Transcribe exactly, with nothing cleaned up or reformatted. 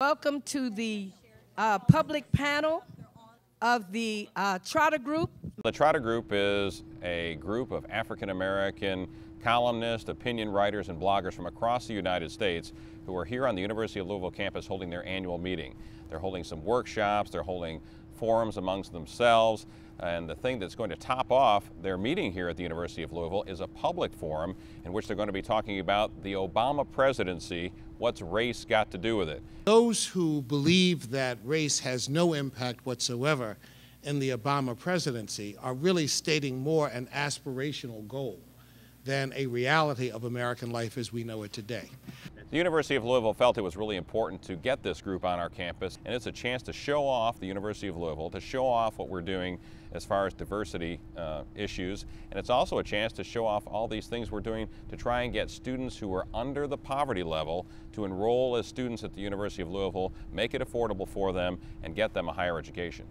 Welcome to the uh, public panel of the uh, Trotter Group. The Trotter Group is a group of African-American columnists, opinion writers, and bloggers from across the United States who are here on the University of Louisville campus holding their annual meeting. They're holding some workshops, they're holding forums amongst themselves, and the thing that's going to top off their meeting here at the University of Louisville is a public forum in which they're going to be talking about the Obama presidency. What's race got to do with it? Those who believe that race has no impact whatsoever in the Obama presidency are really stating more an aspirational goal than a reality of American life as we know it today. The University of Louisville felt it was really important to get this group on our campus, and it's a chance to show off the University of Louisville, to show off what we're doing as far as diversity uh, issues, and it's also a chance to show off all these things we're doing to try and get students who are under the poverty level to enroll as students at the University of Louisville, make it affordable for them, and get them a higher education.